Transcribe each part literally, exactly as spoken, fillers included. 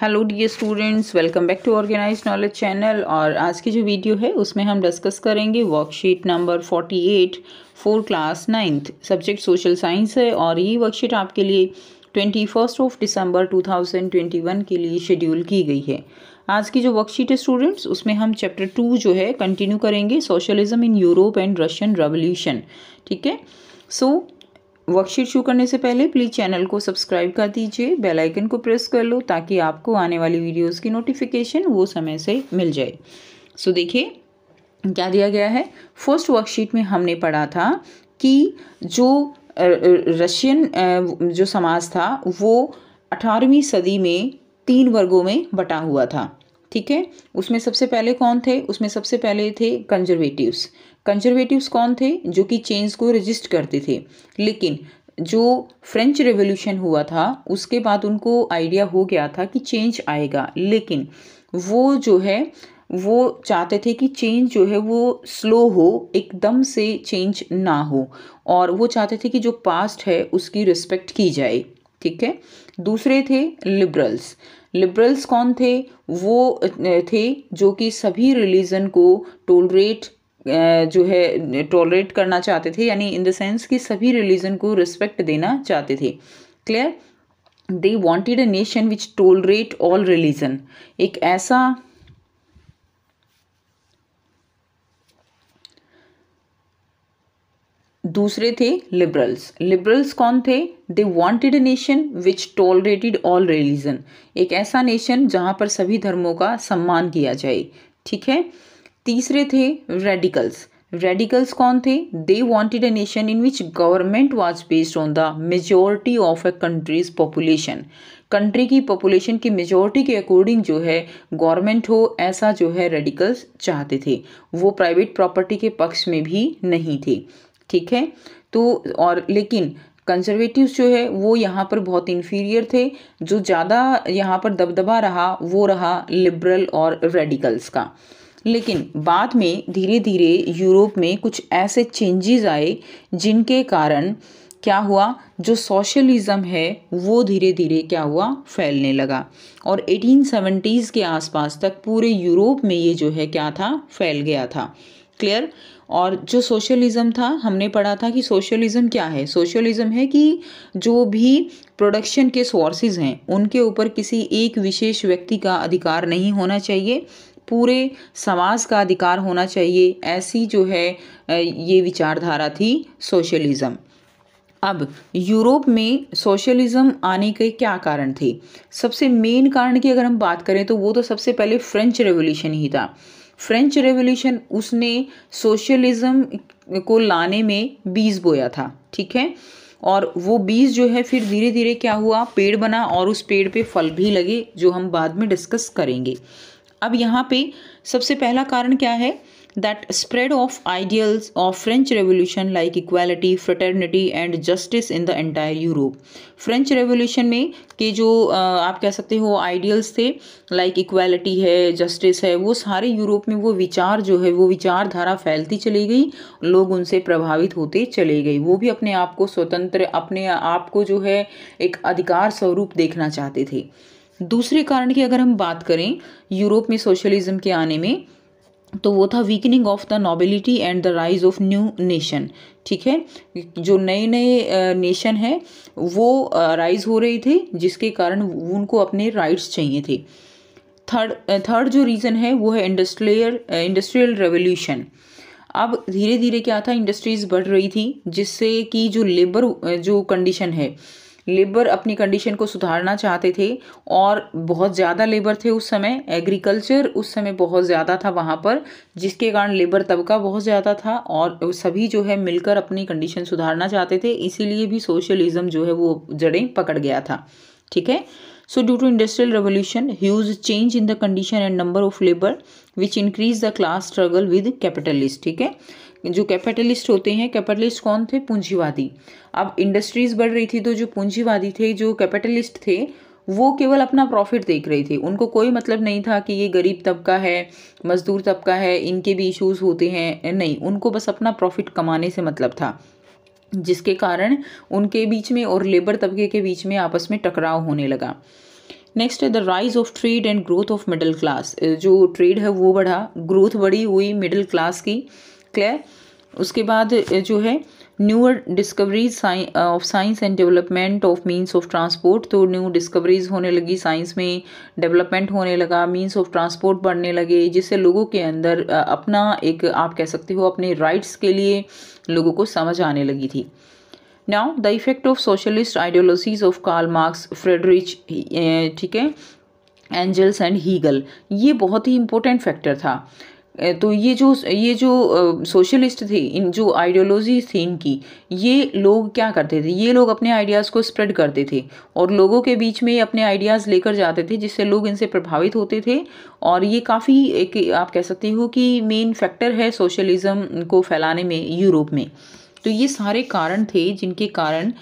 Hello dear students, welcome back to organised knowledge channel. और आज की जो वीडियो है उसमें हम डिस्कस करेंगे वर्कशीट नंबर अड़तालीस for class ninth. Subject social science है और ये वर्कशीट आपके लिए ट्वेंटी फर्स्ट ऑफ दिसंबर दो हज़ार इक्कीस के लिए शेड्यूल की गई है। आज की जो वर्कशीट है स्टूडेंट्स, उसमें हम चैप्टर टू जो है कंटिन्यू करेंगे, socialism in Europe and Russian revolution. ठीक है, सो so, वर्कशीट शुरू करने से पहले प्लीज़ चैनल को सब्सक्राइब कर दीजिए, बेल आइकन को प्रेस कर लो ताकि आपको आने वाली वीडियोस की नोटिफिकेशन वो समय से मिल जाए। सो देखिए क्या दिया गया है। फर्स्ट वर्कशीट में हमने पढ़ा था कि जो रशियन जो समाज था वो अठारहवीं सदी में तीन वर्गों में बटा हुआ था। ठीक है, उसमें सबसे पहले कौन थे? उसमें सबसे पहले थे कंजर्वेटिव्स। कंजर्वेटिव्स कौन थे? जो कि चेंज को रजिस्ट करते थे, लेकिन जो फ्रेंच रेवोल्यूशन हुआ था उसके बाद उनको आइडिया हो गया था कि चेंज आएगा, लेकिन वो जो है वो चाहते थे कि चेंज जो है वो स्लो हो, एकदम से चेंज ना हो, और वो चाहते थे कि जो पास्ट है उसकी रिस्पेक्ट की जाए। ठीक है, दूसरे थे लिबरल्स। लिबरल्स कौन थे? वो थे जो कि सभी रिलीजन को टोलरेट जो है टॉलरेट करना चाहते थे, यानी इन द सेंस कि सभी रिलीजन को रिस्पेक्ट देना चाहते थे। Clear? They wanted a nation which tolerate all religion. एक ऐसा दूसरे थे लिबरल्स। लिबरल्स कौन थे? They wanted a nation which tolerated all religion. एक ऐसा नेशन जहां पर सभी धर्मों का सम्मान किया जाए। ठीक है, तीसरे थे रेडिकल्स। रेडिकल्स कौन थे? They wanted a nation in which government was based on the majority of a country's population. Country की पॉपुलेशन की मेजॉरिटी के अकॉर्डिंग जो है गवर्नमेंट हो, ऐसा जो है रेडिकल्स चाहते थे। वो प्राइवेट प्रॉपर्टी के पक्ष में भी नहीं थे। ठीक है, तो और लेकिन कंजर्वेटिव्स जो है वो यहाँ पर बहुत इन्फीरियर थे। जो ज़्यादा यहाँ पर दबदबा रहा वो रहा लिबरल और रेडिकल्स का। लेकिन बाद में धीरे धीरे यूरोप में कुछ ऐसे चेंजेस आए जिनके कारण क्या हुआ, जो सोशलिज्म है वो धीरे धीरे क्या हुआ, फैलने लगा। और अठारह सौ सत्तर के आसपास तक पूरे यूरोप में ये जो है क्या था, फैल गया था। क्लियर? और जो सोशलिज्म था हमने पढ़ा था कि सोशलिज्म क्या है। सोशलिज्म है कि जो भी प्रोडक्शन के सोर्सेज हैं उनके ऊपर किसी एक विशेष व्यक्ति का अधिकार नहीं होना चाहिए, पूरे समाज का अधिकार होना चाहिए। ऐसी जो है ये विचारधारा थी सोशलिज्म। अब यूरोप में सोशलिज्म आने के क्या कारण थे? सबसे मेन कारण की अगर हम बात करें तो वो तो सबसे पहले फ्रेंच रेवोल्यूशन ही था। फ्रेंच रेवोल्यूशन उसने सोशलिज्म को लाने में बीज बोया था। ठीक है, और वो बीज जो है फिर धीरे धीरे क्या हुआ, पेड़ बना और उस पेड़ पे फल भी लगे, जो हम बाद में डिस्कस करेंगे। अब यहाँ पे सबसे पहला कारण क्या है? That spread of ideals of French revolution like equality, fraternity and justice in the entire Europe. French revolution में के जो आप कह सकते हो आइडियल्स थे, लाइक इक्वालिटी है, जस्टिस है, वो सारे यूरोप में वो विचार जो है वो विचारधारा फैलती चली गई, लोग उनसे प्रभावित होते चले गए। वो भी अपने आप को स्वतंत्र, अपने आप को जो है एक अधिकार स्वरूप देखना चाहते थे। दूसरे कारण की अगर हम बात करें यूरोप में सोशलिज्म के आने में, तो वो था weakening of the nobility and the rise of new nation. ठीक है, जो नए नए नेशन हैं वो राइज हो रही थे, जिसके कारण उनको अपने राइट्स चाहिए थे। थर्ड थर्ड जो रीज़न है वो है इंडस्ट्रियल इंडस्ट्रियल रेवोल्यूशन। अब धीरे धीरे क्या था, इंडस्ट्रीज बढ़ रही थी, जिससे कि जो लेबर जो कंडीशन है, लेबर अपनी कंडीशन को सुधारना चाहते थे और बहुत ज़्यादा लेबर थे उस समय। एग्रीकल्चर उस समय बहुत ज़्यादा था वहाँ पर, जिसके कारण लेबर तबका बहुत ज़्यादा था और सभी जो है मिलकर अपनी कंडीशन सुधारना चाहते थे। इसीलिए भी सोशलिज्म जो है वो जड़ें पकड़ गया था। ठीक है, so due to industrial revolution huge change in the condition and number of labour which increase the class struggle with capitalist. ठीक है, जो कैपिटलिस्ट होते हैं, कैपिटलिस्ट कौन थे? पूंजीवादी। अब इंडस्ट्रीज बढ़ रही थी तो जो पूंजीवादी थे, जो कैपिटलिस्ट थे, वो केवल अपना प्रॉफिट देख रहे थे। उनको कोई मतलब नहीं था कि ये गरीब तबका है, मजदूर तबका है, इनके भी इश्यूज होते हैं, नहीं, उनको बस अपना प्रॉफिट कमाने से मतलब था, जिसके कारण उनके बीच में और लेबर तबके के बीच में आपस में टकराव होने लगा। नेक्स्ट है the rise of trade and growth of middle class. जो ट्रेड है वो बढ़ा, ग्रोथ बढ़ी हुई मिडिल क्लास की. क्लियर. उसके बाद जो है newer discoveries of science and development of means of transport. तो न्यू डिस्कवरीज होने लगी साइंस में, डेवलपमेंट होने लगा, मीन्स ऑफ ट्रांसपोर्ट बढ़ने लगे, जिससे लोगों के अंदर अपना एक आप कह सकते हो अपने राइट्स के लिए लोगों को समझ आने लगी थी. Now the effect of socialist ideologies of Karl Marx, Friedrich, ठीक है, एंजल्स एंड हीगल. ये बहुत ही इम्पोर्टेंट फैक्टर था. तो ये जो ये जो सोशलिस्ट थे, इन जो आइडियोलॉजी थी इनकी, ये लोग क्या करते थे, ये लोग अपने आइडियाज़ को स्प्रेड करते थे और लोगों के बीच में अपने आइडियाज़ लेकर जाते थे, जिससे लोग इनसे प्रभावित होते थे. और ये काफ़ी एक आप कह सकते हो कि मेन फैक्टर है सोशलिज़्म को फैलाने में यूरोप में. तो ये सारे कारण थे जिनके कारण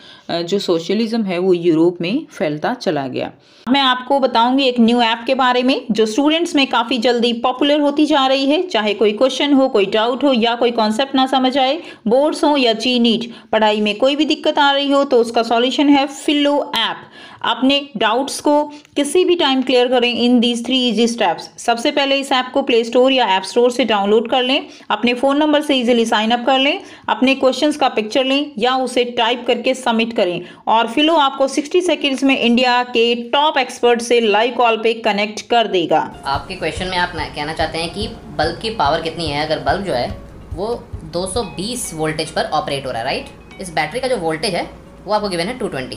जो सोशलिज्म है वो यूरोप में फैलता चला गया. मैं आपको बताऊंगी एक न्यू ऐप के बारे में जो स्टूडेंट्स में काफ़ी जल्दी पॉपुलर होती जा रही है. चाहे कोई क्वेश्चन हो, कोई डाउट हो या कोई कॉन्सेप्ट ना समझ आए, बोर्ड्स हो या जी नीट, पढ़ाई में कोई भी दिक्कत आ रही हो तो उसका सॉल्यूशन है फिलो ऐप. अपने डाउट्स को किसी भी टाइम क्लियर करें in these three easy steps. सबसे पहले इस ऐप को प्ले स्टोर या ऐप स्टोर से डाउनलोड कर लें, अपने फ़ोन नंबर से इजीली साइन अप कर लें, अपने क्वेश्चंस का पिक्चर लें या उसे टाइप करके सबमिट करें. और फिलो आपको साठ सेकंड्स में इंडिया के टॉप एक्सपर्ट से लाइव कॉल पे कनेक्ट कर देगा. आपके क्वेश्चन में आप कहना चाहते हैं कि बल्ब की पावर कितनी है. अगर बल्ब जो है वो दो सौ बीस वोल्टेज पर ऑपरेट हो रहा है, राइट, इस बैटरी का जो वोल्टेज है वो आपको गिवन है टू ट्वेंटी.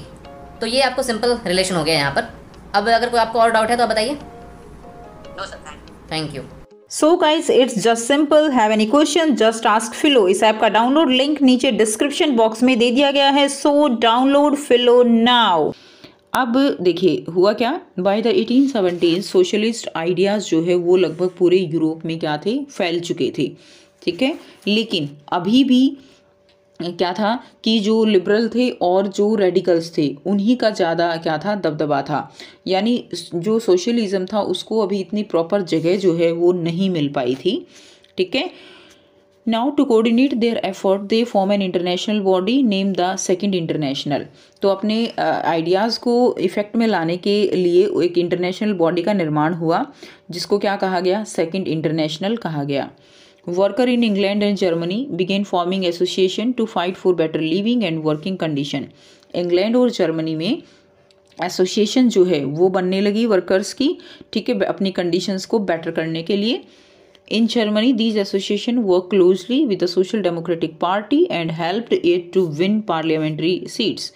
तो ये आपको सिंपल रिलेशन हो गया यहाँ पर. अब अगर कोई आपको और डाउट है तो आप बताइए. No sir, thank you. So guys, it's just simple. Have any question, just ask Filo. इस ऐप का डाउनलोड लिंक नीचे डिस्क्रिप्शन बॉक्स में दे दिया गया है. सो डाउनलोड फिलो नाउ. अब देखिए हुआ क्या. By the eighteen seventies socialist ideas जो है वो लगभग पूरे यूरोप में क्या थे, फैल चुके थे. ठीक है. लेकिन अभी भी क्या था कि जो लिबरल थे और जो रेडिकल्स थे उन्हीं का ज़्यादा क्या था, दबदबा था. यानी जो सोशलिज्म था उसको अभी इतनी प्रॉपर जगह जो है वो नहीं मिल पाई थी. ठीक है. Now to coordinate their effort they form an international body name the second international. तो अपने आइडियाज़ को इफेक्ट में लाने के लिए एक इंटरनेशनल बॉडी का निर्माण हुआ, जिसको क्या कहा गया, सेकंड इंटरनेशनल कहा गया. Worker in England and Germany began forming association to fight for better living and working condition. England और जर्मनी में एसोसिएशन जो है वो बनने लगी वर्कर्स की, ठीक है, अपनी कंडीशंस को बेटर करने के लिए. In Germany these association work closely with the social democratic party and helped it to win parliamentary seats.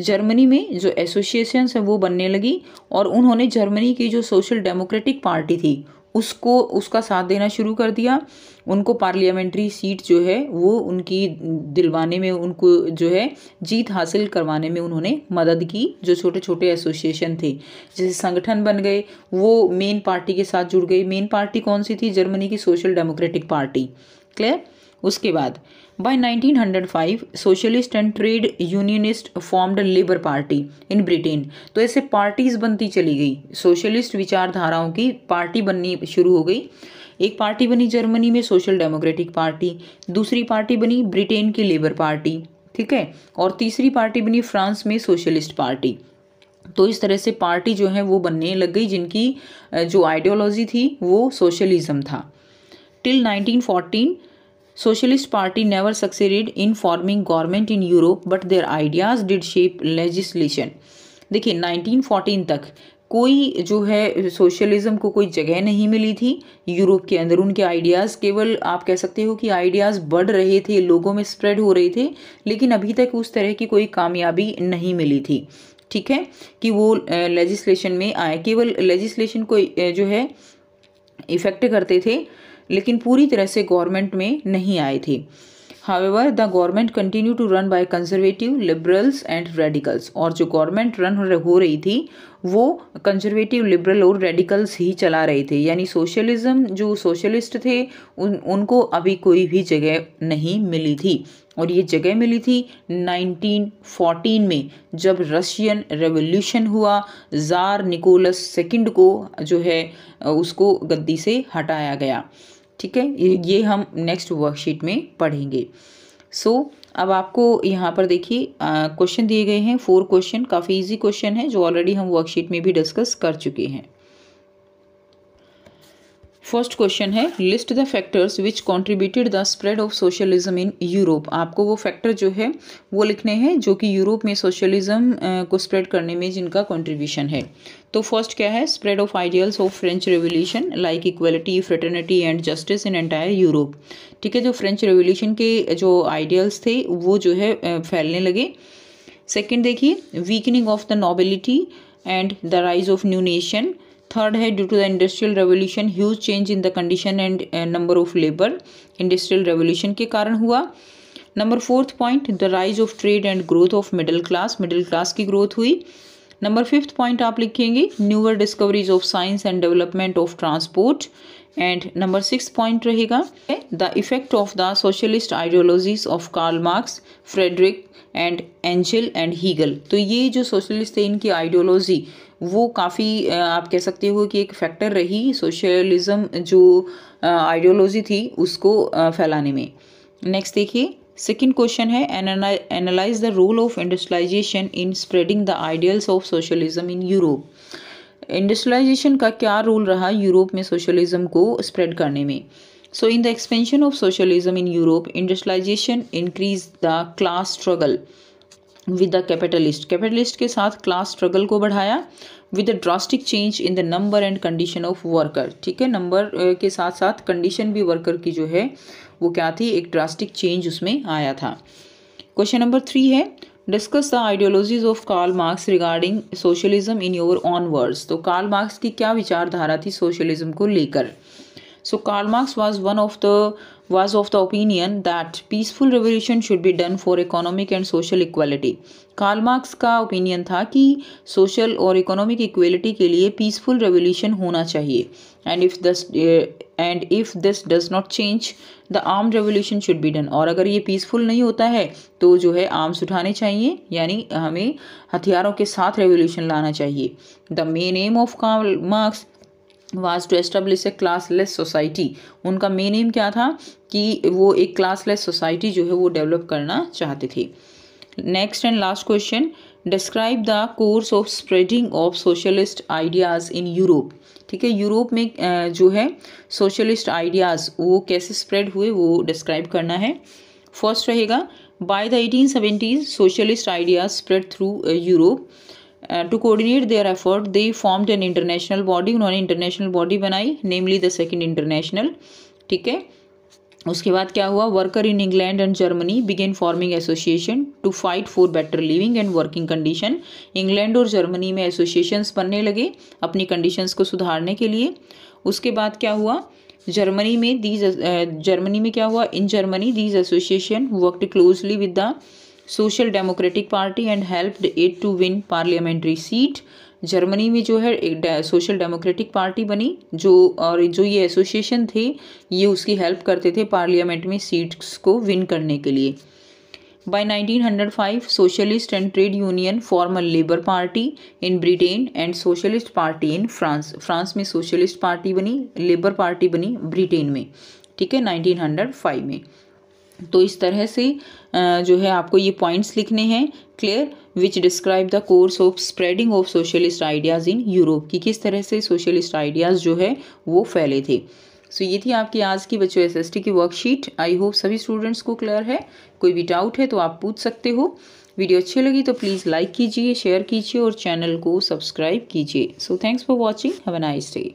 Germany में जो एसोसिएशंस हैं वो बनने लगी और उन्होंने जर्मनी की जो सोशल डेमोक्रेटिक पार्टी थी उसको उसका साथ देना शुरू कर दिया. उनको पार्लियामेंट्री सीट जो है वो उनकी दिलवाने में, उनको जो है जीत हासिल करवाने में उन्होंने मदद की. जो छोटे छोटे एसोसिएशन थे, जैसे संगठन बन गए, वो मेन पार्टी के साथ जुड़ गए. मेन पार्टी कौन सी थी, जर्मनी की सोशल डेमोक्रेटिक पार्टी. क्लियर. उसके बाद by nineteen hundred five socialist and trade unionist formed labour party in Britain. तो ऐसे पार्टीज बनती चली गई, सोशलिस्ट विचारधाराओं की पार्टी बननी शुरू हो गई. एक पार्टी बनी जर्मनी में सोशल डेमोक्रेटिक पार्टी, दूसरी पार्टी बनी ब्रिटेन की लेबर पार्टी, ठीक है, और तीसरी पार्टी बनी फ्रांस में सोशलिस्ट पार्टी. तो इस तरह से पार्टी जो है वो बनने लग गई जिनकी जो आइडियोलॉजी थी वो सोशलिज्म था. Till nineteen fourteen Socialist Party never succeeded in forming government in Europe, but their ideas did shape legislation. देखिए नाइनटीन फोर्टीन तक कोई जो है सोशलिज्म को कोई जगह नहीं मिली थी यूरोप के अंदर. उनके आइडियाज़ केवल आप कह सकते हो कि आइडियाज़ बढ़ रहे थे, लोगों में स्प्रेड हो रहे थे, लेकिन अभी तक उस तरह की कोई कामयाबी नहीं मिली थी. ठीक है कि वो लेजिस्लेशन में आए, केवल लेजिस्लेशन को जो है इफेक्ट करते थे, लेकिन पूरी तरह से गवर्नमेंट में नहीं आए थे. However the government continue to run by conservative, liberals and radicals. और जो गवर्नमेंट रन हो रही थी वो कंजर्वेटिव, लिबरल और रेडिकल्स ही चला रहे थे. यानी सोशलिज्म, जो सोशलिस्ट थे उन उनको अभी कोई भी जगह नहीं मिली थी. और ये जगह मिली थी नाइनटीन फोर्टीन में, जब रशियन रेवोल्यूशन हुआ, ज़ार निकोलस सेकंड को जो है उसको गद्दी से हटाया गया. ठीक है, ये हम नेक्स्ट वर्कशीट में पढ़ेंगे. सो so, अब आपको यहाँ पर देखिए क्वेश्चन दिए गए हैं, फोर क्वेश्चन, काफ़ी इजी क्वेश्चन है जो ऑलरेडी हम वर्कशीट में भी डिस्कस कर चुके हैं। फर्स्ट क्वेश्चन है, list the factors which contributed the spread of socialism in Europe. आपको वो फैक्टर जो है वो लिखने हैं जो कि यूरोप में सोशलिज्म को स्प्रेड करने में जिनका कॉन्ट्रीब्यूशन है। तो फर्स्ट क्या है, spread of ideals of French revolution like equality, fraternity and justice in entire Europe. ठीक है, जो फ्रेंच रेवोल्यूशन के जो आइडियल्स थे वो जो है फैलने लगे। सेकेंड देखिए, weakening of the nobility and the rise of new nation. Third है, due to the industrial revolution huge change in the condition and number of labour, industrial revolution के कारण हुआ। Number fourth point, the rise of trade and growth of middle class, middle class की growth हुई। Number fifth point आप लिखेंगे, newer discoveries of science and development of transport. And number six point रहेगा, the effect of the socialist ideologies of Karl Marx, Friedrich and Engel and Hegel. तो ये जो socialist थे इनकी ideology वो काफ़ी आप कह सकते हो कि एक फैक्टर रही सोशलिज्म जो आइडियोलॉजी थी उसको फैलाने में। नेक्स्ट देखिए, सेकेंड क्वेश्चन है, analyse the role of industrialisation in spreading the ideals of socialism in Europe. Industrialisation का क्या रोल रहा यूरोप में सोशलिज्म को स्प्रेड करने में। So in the expansion of socialism in Europe, industrialisation increase the class struggle with the capitalist, capitalist के साथ class struggle को बढ़ाया। With the drastic change in the number and condition of worker, ठीक है, number के साथ साथ condition भी वर्कर की जो है वो क्या थी, एक ड्रास्टिक चेंज उसमें आया था। क्वेश्चन नंबर थ्री है, discuss the ideologies of Karl Marx regarding socialism in your own words. तो कार्ल मार्क्स की क्या विचारधारा थी सोशलिज्म को लेकर। So Karl Marx was one of the was of the opinion that peaceful revolution should be done for economic and social equality। Karl Marx का opinion था कि सोशल और इकोनॉमिक इक्वेलिटी के लिए पीसफुल रेवोल्यूशन होना चाहिए। And if this and if this does not change the arm revolution should be done, और अगर ये पीसफुल नहीं होता है तो जो है आर्म्स उठाने चाहिए, यानी हमें हथियारों के साथ रेवोल्यूशन लाना चाहिए। The main aim of Karl Marx was to establish a classless society. उनका मेन एम क्या था कि वो एक क्लासलेस सोसाइटी जो है वो डेवलप करना चाहते थे। Next and last question, describe the course of spreading of socialist ideas in Europe. ठीक है, यूरोप में जो है सोशलिस्ट आइडियाज़ वो कैसे स्प्रेड हुए वो डिस्क्राइब करना है। फर्स्ट रहेगा, by the eighteen seventies socialist ideas spread through Europe. To coordinate their effort they formed an international body, उन्होंने इंटरनेशनल बॉडी बनाई, नेमली द सेकंड इंटरनेशनल। ठीक है, उसके बाद क्या हुआ, worker in England and Germany began forming association to fight for better living and working condition. England और Germany में एसोसिएशंस बनने लगे अपनी कंडीशंस को सुधारने के लिए। उसके बाद क्या हुआ, जर्मनी में दीज जर्मनी में क्या हुआ in Germany these association worked closely with the social democratic party and helped it to win parliamentary seat. Germany में जो है एक सोशल डेमोक्रेटिक पार्टी बनी जो, और जो ये एसोसिएशन थे ये उसकी हेल्प करते थे पार्लियामेंट में सीट्स को विन करने के लिए। By nineteen hundred five socialist and trade union form a labour party in Britain and socialist party in France. France में सोशलिस्ट पार्टी बनी, लेबर पार्टी बनी ब्रिटेन में। ठीक है, नाइनटीन हंड्रेड फाइव में। तो इस तरह से जो है आपको ये पॉइंट्स लिखने हैं clear, which describe the course of spreading of socialist ideas in Europe, कि किस तरह से सोशलिस्ट आइडियाज़ जो है वो फैले थे। सो so, ये थी आपकी आज की बच्चों एसएसटी की वर्कशीट। आई होप सभी स्टूडेंट्स को क्लियर है, कोई भी डाउट है तो आप पूछ सकते हो। वीडियो अच्छी लगी तो प्लीज़ लाइक कीजिए, शेयर कीजिए और चैनल को सब्सक्राइब कीजिए। So thanks for watching, have a nice day.